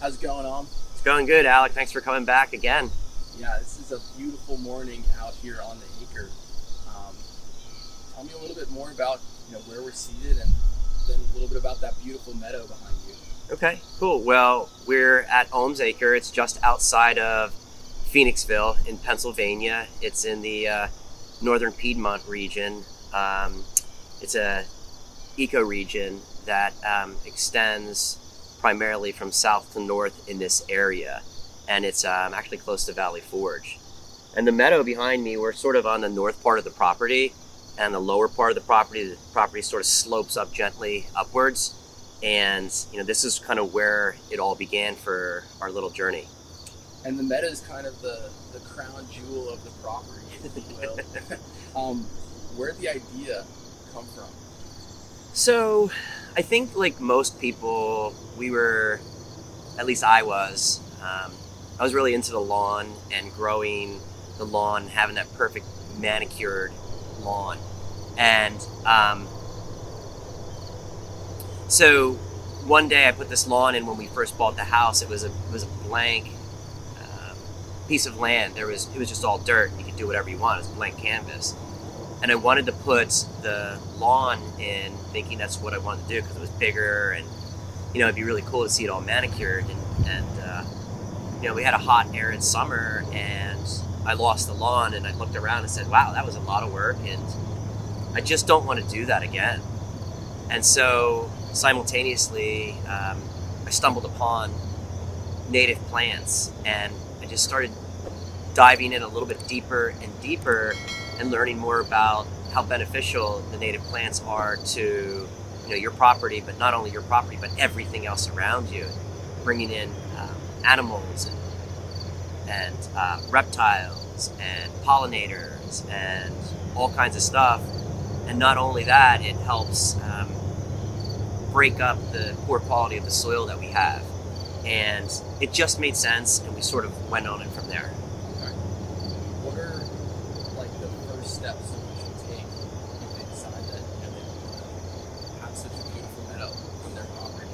How's it going, Olm? It's going good, Alec. Thanks for coming back again. Yeah, this is a beautiful morning out here on the acre. Tell me a little bit more about where we're seated and then a little bit about that beautiful meadow behind you. Okay, cool. Well, we're at Olm's Acre. It's just outside of Phoenixville in Pennsylvania. It's in the Northern Piedmont region. It's a ecoregion that extends primarily from south to north in this area. And it's actually close to Valley Forge. And the meadow behind me, we're sort of on the north part of the property, and the lower part of the property sort of slopes up gently upwards. And this is kind of where it all began for our little journey. And the meadow is kind of the crown jewel of the property, if you will. Where'd the idea come from? So I think, like most people, I was really into the lawn and growing the lawn, having that perfect manicured lawn. And so one day I put this lawn in when we first bought the house. It was a blank piece of land. It was just all dirt. You could do whatever you want. It was a blank canvas. And I wanted to put the lawn in thinking that's what I wanted to do because it was bigger and, it'd be really cool to see it all manicured. And we had a hot, arid summer and I lost the lawn and I looked around and said, wow, that was a lot of work and I just don't want to do that again. And so simultaneously, I stumbled upon native plants and I just started diving in a little bit deeper and deeper and learning more about how beneficial the native plants are to your property, but not only your property, but everything else around you. Bringing in animals and reptiles and pollinators and all kinds of stuff. And not only that, it helps break up the poor quality of the soil that we have. And it just made sense, and we sort of went on it from there. Okay. What are the first steps that we should take if they decide that they have such a beautiful meadow on their property?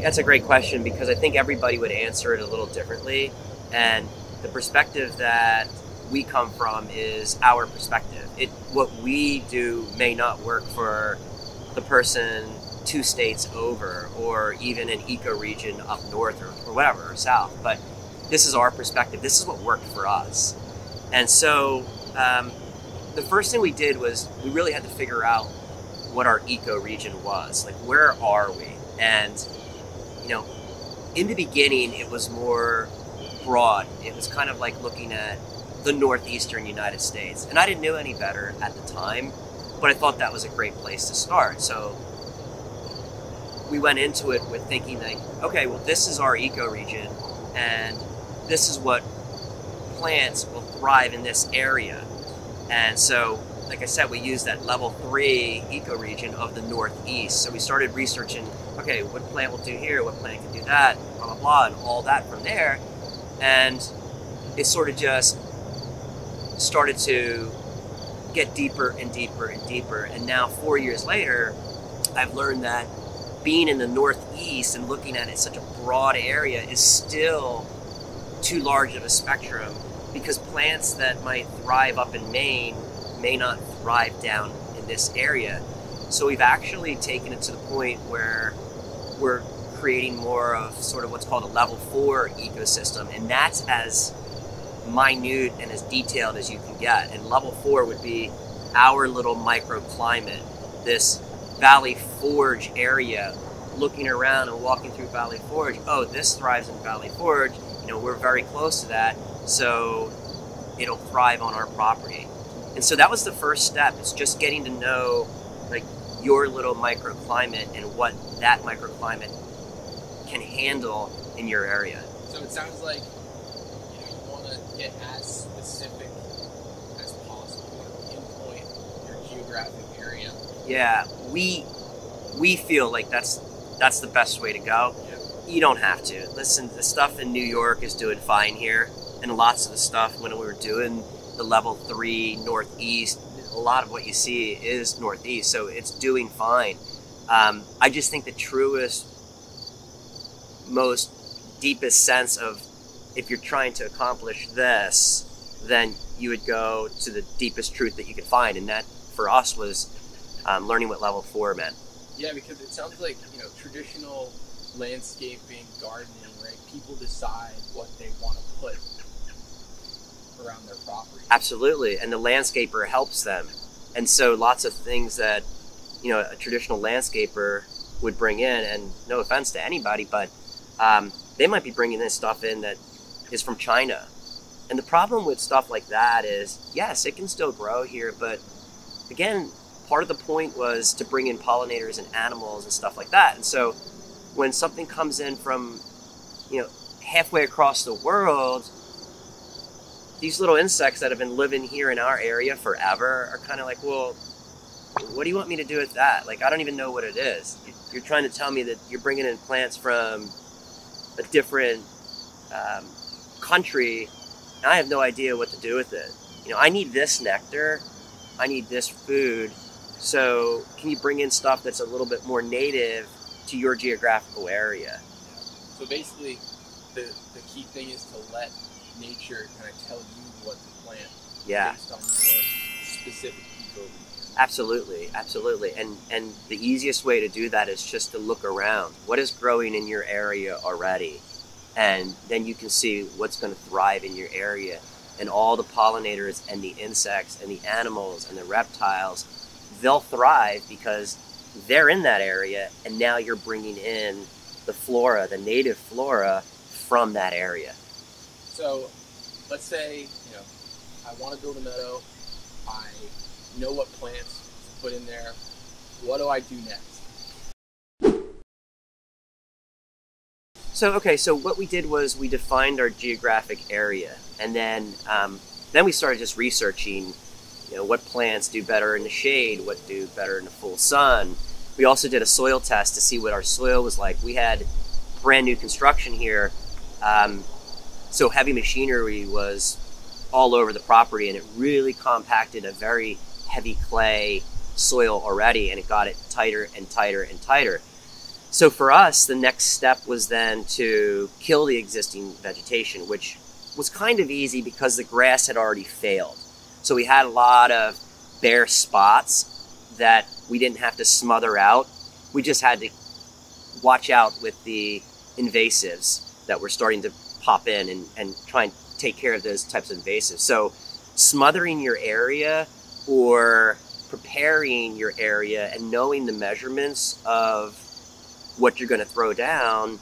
That's a great question because I think everybody would answer it a little differently, and the perspective that we come from is our perspective. What we do may not work for the person 2 states over, or even an eco-region up north or whatever, or south. But this is our perspective. This is what worked for us. And so the first thing we did was we really had to figure out what our eco-region was. Like, where are we? And, in the beginning, it was more broad. It was kind of like looking at the northeastern United States. And I didn't know any better at the time, but I thought that was a great place to start. So we went into it with thinking like, okay, well, this is our ecoregion and this is what plants will thrive in this area. And so, like I said, we used that level 3 ecoregion of the Northeast. So we started researching, okay, what plant will do here, what plant can do that, blah, blah, blah, and all that from there. And it sort of just started to get deeper and deeper and deeper. And now 4 years later, I've learned that being in the Northeast and looking at it such a broad area is still too large of a spectrum because plants that might thrive up in Maine may not thrive down in this area. So we've actually taken it to the point where we're creating more of sort of what's called a level 4 ecosystem. And that's as minute and as detailed as you can get. And level 4 would be our little microclimate, this Valley Forge area, looking around and walking through Valley Forge. Oh, this thrives in Valley Forge. We're very close to that, so it'll thrive on our property. And so that was the first step. It's just getting to know your little microclimate and what that microclimate can handle in your area. So it sounds like get as specific as possible and pinpoint your geographic area. Yeah, we feel like that's the best way to go. Yeah. You don't have to. Listen, the stuff in New York is doing fine here, and lots of the stuff when we were doing the level 3 Northeast, a lot of what you see is Northeast, so it's doing fine. I just think the truest, most deepest sense of, if you're trying to accomplish this, then you would go to the deepest truth that you could find. And that for us was learning what level 4 meant. Yeah, because it sounds like, you know, traditional landscaping, gardening, right? People decide what they want to put around their property. Absolutely. And the landscaper helps them. And so lots of things that, you know, a traditional landscaper would bring in, and no offense to anybody, but they might be bringing this stuff in that is from China. And the problem with stuff like that is, yes, it can still grow here, but again, part of the point was to bring in pollinators and animals and stuff like that. And so when something comes in from, you know, halfway across the world, these little insects that have been living here in our area forever are kind of like, well, what do you want me to do with that? Like, I don't even know what it is. You're trying to tell me that you're bringing in plants from a different country, and I have no idea what to do with it. You know, I need this nectar, I need this food, so can you bring in stuff that's a little bit more native to your geographical area? So basically, the key thing is to let nature kind of tell you what to plant, yeah, based on your specific ecoregion. Absolutely, absolutely. And the easiest way to do that is just to look around. What is growing in your area already? And then you can see what's going to thrive in your area, and all the pollinators and the insects and the animals and the reptiles, they'll thrive because they're in that area, and now you're bringing in the flora, the native flora from that area. So let's say, you know, I want to build a meadow, I know what plants to put in there, what do I do next? So, okay, so what we did was we defined our geographic area, and then we started just researching, you know, what plants do better in the shade, what do better in the full sun. We also did a soil test to see what our soil was like. We had brand new construction here. So heavy machinery was all over the property, and it really compacted a very heavy clay soil already, and it got it tighter and tighter and tighter. So for us, the next step was then to kill the existing vegetation, which was kind of easy because the grass had already failed. So we had a lot of bare spots that we didn't have to smother out. We just had to watch out with the invasives that were starting to pop in and try and take care of those types of invasives. So smothering your area or preparing your area and knowing the measurements of what you're going to throw down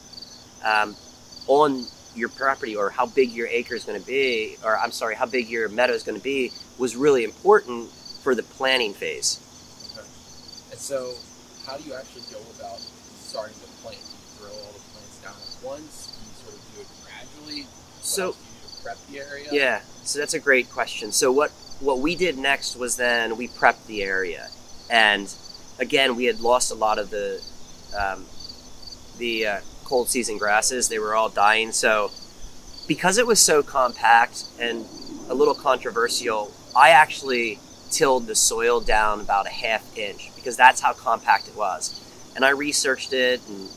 on your property, or how big your acre is going to be, or I'm sorry, how big your meadow is going to be, was really important for the planning phase. Okay. And so how do you actually go about starting to plant? Do you throw all the plants down at once? So, prep the area? Yeah, so that's a great question. So what we did next was then we prepped the area, and again, we had lost a lot of the cold season grasses. They were all dying. So because it was so compact and a little controversial, I actually tilled the soil down about a ½ inch because that's how compact it was. And I researched it, and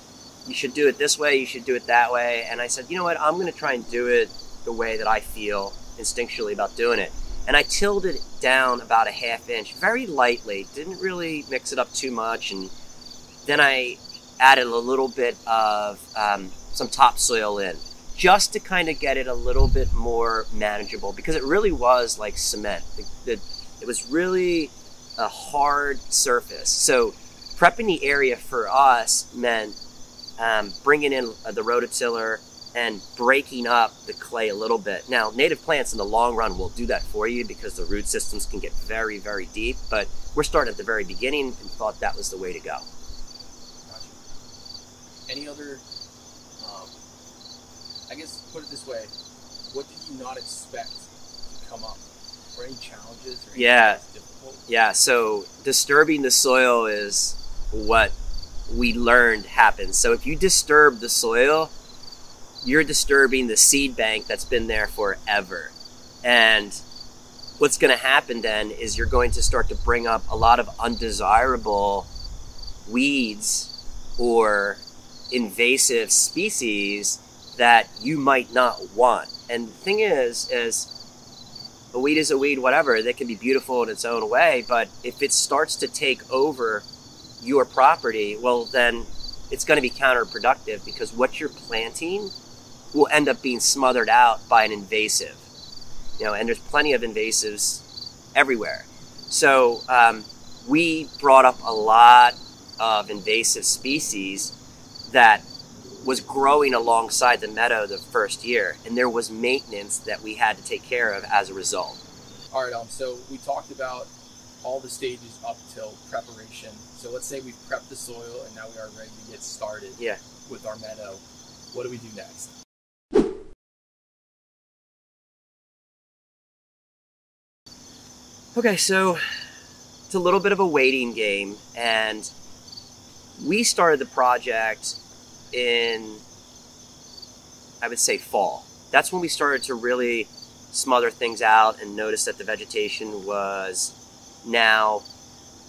you should do it this way, you should do it that way. And I said, you know what, I'm going to try and do it the way that I feel instinctually about doing it. And I tilled it down about a ½ inch, very lightly, didn't really mix it up too much. And then I added a little bit of some topsoil in, just to kind of get it a little bit more manageable, because it really was like cement. It was really a hard surface. So prepping the area for us meant bringing in the rototiller and breaking up the clay a little bit. Now, native plants in the long run will do that for you because the root systems can get very, very deep, but we're starting at the very beginning and thought that was the way to go. Gotcha. Any other, I guess, put it this way, what did you not expect to come up? Or any challenges? Or anything that's difficult? Yeah, so disturbing the soil is what we learned happens. So if you disturb the soil, you're disturbing the seed bank that's been there forever. And what's going to happen then is you're going to start to bring up a lot of undesirable weeds or invasive species that you might not want. And the thing is a weed is a weed, whatever. That can be beautiful in its own way, but if it starts to take over your property, well, then it's going to be counterproductive, because what you're planting will end up being smothered out by an invasive, you know, and there's plenty of invasives everywhere. So we brought up a lot of invasive species that was growing alongside the meadow the first year, and there was maintenance that we had to take care of as a result. All right, so we talked about all the stages up till preparation. So let's say we've prepped the soil and now we are ready to get started with our meadow. What do we do next? Okay, so it's a little bit of a waiting game, and we started the project in, I would say, fall. That's when we started to really smother things out and notice that the vegetation was now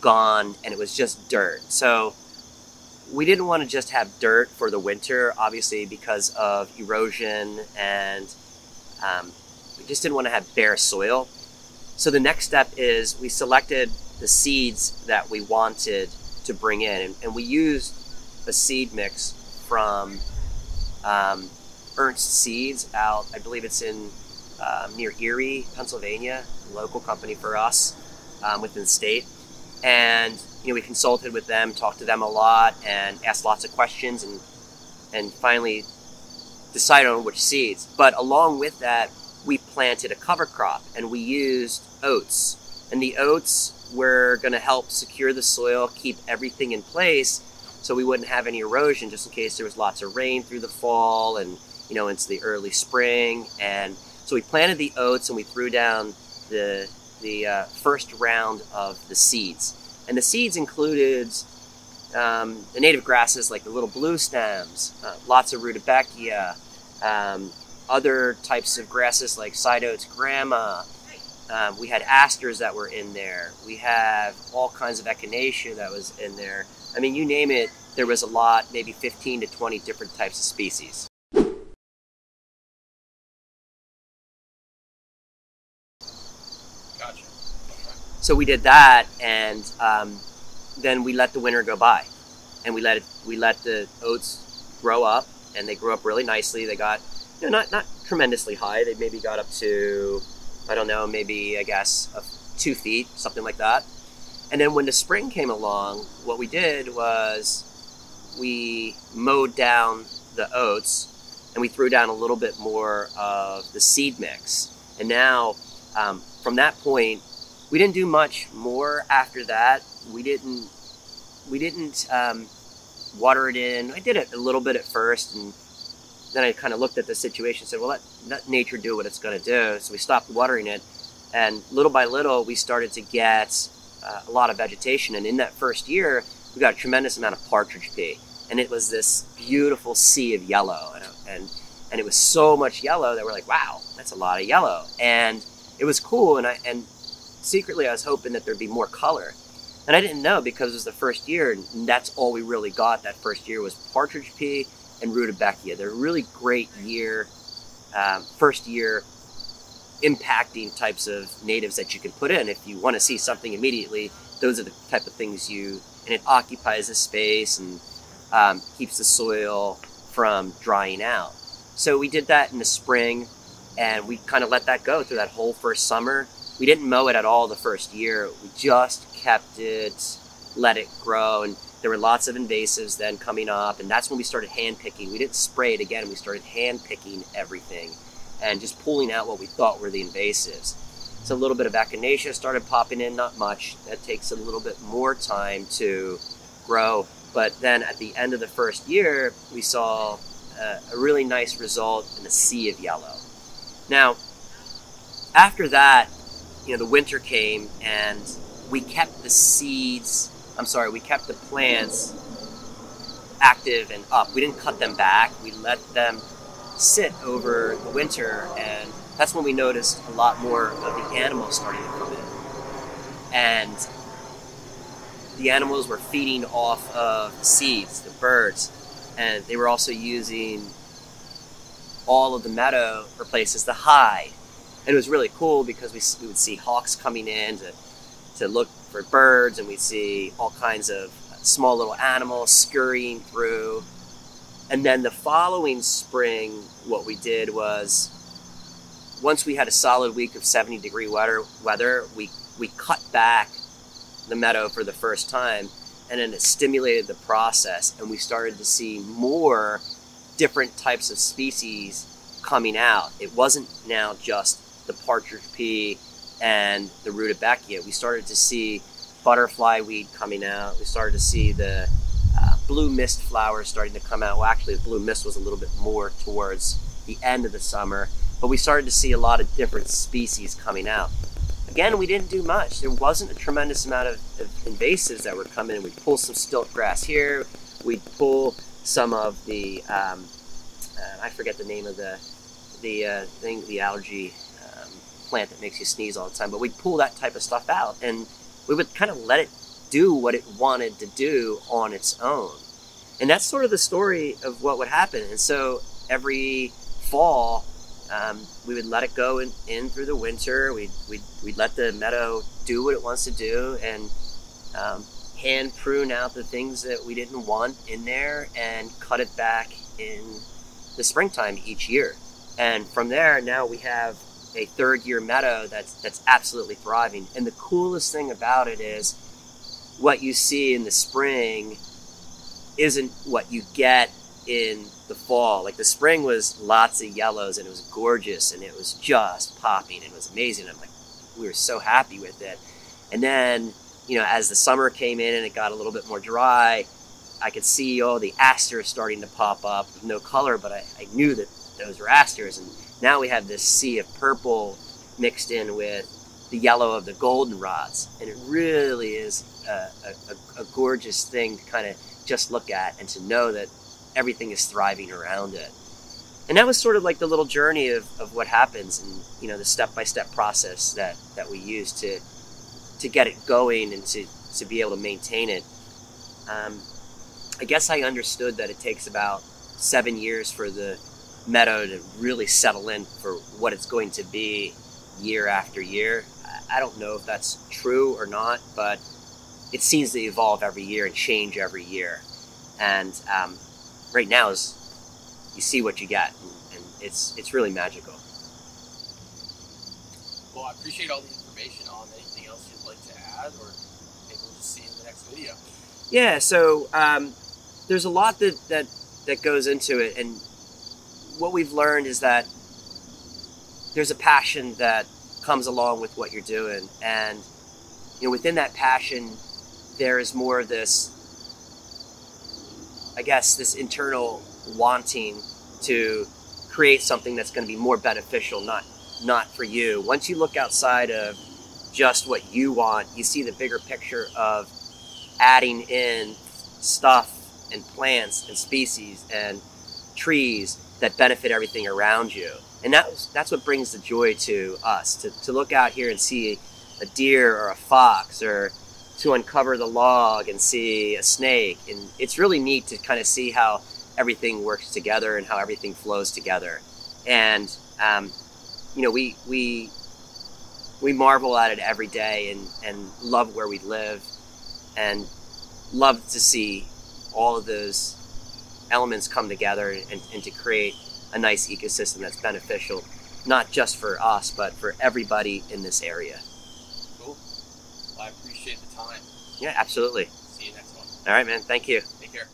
gone and it was just dirt. So we didn't want to just have dirt for the winter, obviously, because of erosion, and we just didn't want to have bare soil. So the next step is we selected the seeds that we wanted to bring in, and we used a seed mix from Ernst Seeds out, I believe it's in near Erie, Pennsylvania, a local company for us within the state. And you know, we consulted with them, talked to them a lot, and asked lots of questions, and finally decided on which seeds. But along with that, we planted a cover crop, and we used oats. And the oats were going to help secure the soil, keep everything in place, so we wouldn't have any erosion, just in case there was lots of rain through the fall and, you know, into the early spring. And so we planted the oats, and we threw down the first round of the seeds. And the seeds included the native grasses, like the little blue stems, lots of rudbeckia, other types of grasses like side oats, grama. We had asters that were in there. We have all kinds of echinacea that was in there. I mean, you name it, there was a lot, maybe 15 to 20 different types of species. Gotcha. So we did that, and then we let the winter go by, and we let the oats grow up, and they grew up really nicely. They got, you know, not tremendously high. They maybe got up to, I don't know, maybe, I guess, 2 feet, something like that. And then when the spring came along, what we did was we mowed down the oats, and we threw down a little bit more of the seed mix. And now, from that point, we didn't do much more after that. We didn't water it in. I did it a little bit at first, and then I kind of looked at the situation and said, well, let nature do what it's going to do. So we stopped watering it, and little by little, we started to get a lot of vegetation. And in that first year, we got a tremendous amount of partridge pea, and it was this beautiful sea of yellow. And it was so much yellow that we're like, wow, that's a lot of yellow. And it was cool, and secretly I was hoping that there'd be more color. And I didn't know, because it was the first year, and that's all we really got that first year was partridge pea and rudbeckia. They're really great year, first year impacting types of natives that you can put in. If you want to see something immediately, those are the type of things and it occupies the space and keeps the soil from drying out. So we did that in the spring, and we kind of let that go through that whole first summer. We didn't mow it at all the first year. We just kept it, let it grow. And there were lots of invasives then coming up, and that's when we started hand picking. We didn't spray it again. We started hand picking everything and just pulling out what we thought were the invasives. So a little bit of echinacea started popping in, not much. That takes a little bit more time to grow. But then at the end of the first year, we saw a really nice result in the sea of yellow. Now, after that, you know, the winter came, and we kept the seeds, we kept the plants active and up. We didn't cut them back. We let them sit over the winter, and that's when we noticed a lot more of the animals starting to come in. And the animals were feeding off of seeds, the birds, and they were also using all of the meadow for places to hide. And it was really cool because we would see hawks coming in to look for birds, and we'd see all kinds of small little animals scurrying through. And then the following spring, what we did was, once we had a solid week of 70-degree weather, we cut back the meadow for the first time, and then it stimulated the process, and we started to see more different types of species coming out. It wasn't now just the partridge pea and the rudbeckia. We started to see butterfly weed coming out. We started to see the blue mist flowers starting to come out. Well, actually, the blue mist was a little bit more towards the end of the summer, but we started to see a lot of different species coming out. Again, we didn't do much. There wasn't a tremendous amount of invasives that were coming in. We'd pull some stilt grass here. We'd pull some of the, I forget the name of the allergy plant that makes you sneeze all the time, but we'd pull that type of stuff out, and we would kind of let it do what it wanted to do on its own. And that's sort of the story of what would happen. And so every fall, we would let it go in through the winter. We'd let the meadow do what it wants to do, and hand prune out the things that we didn't want in there and cut it back in the springtime each year. And from there, now we have a third year meadow that's absolutely thriving. And the coolest thing about it is what you see in the spring isn't what you get in the fall. Like, the spring was lots of yellows, and it was gorgeous, and it was just popping, and it was amazing. I'm like, we were so happy with it. And then, you know, as the summer came in and it got a little bit more dry, I could see all the asters starting to pop up with no color, but I knew that those were asters. And now we have this sea of purple mixed in with the yellow of the goldenrods, and it really is a gorgeous thing to kind of just look at and to know that everything is thriving around it. And that was sort of like the little journey of what happens, and, you know, the step-by-step process that we use to get it going and to be able to maintain it. I guess I understood that it takes about 7 years for the meadow to really settle in for what it's going to be year after year. I don't know if that's true or not, but it seems to evolve every year and change every year. And right now is you see what you get, and it's really magical. Well, I appreciate all the information. On anything else you'd like to add, or maybe we'll just see you in the next video? Yeah, so there's a lot that goes into it, and what we've learned is that there's a passion that comes along with what you're doing, and, you know, within that passion there is more of this, I guess, this internal wanting to create something that's going to be more beneficial, not for you. Once you look outside of just what you want, you see the bigger picture of adding in stuff and plants and species and trees that benefit everything around you. And that's what brings the joy to us, to look out here and see a deer or a fox, or to uncover the log and see a snake. And it's really neat to kind of see how everything works together and how everything flows together. And, you know, we marvel at it every day, and love where we live, and love to see all of those elements come together and to create a nice ecosystem that's beneficial, not just for us, but for everybody in this area. Cool. Well, I appreciate the time. Yeah, absolutely. See you next one. All right, man. Thank you. Take care.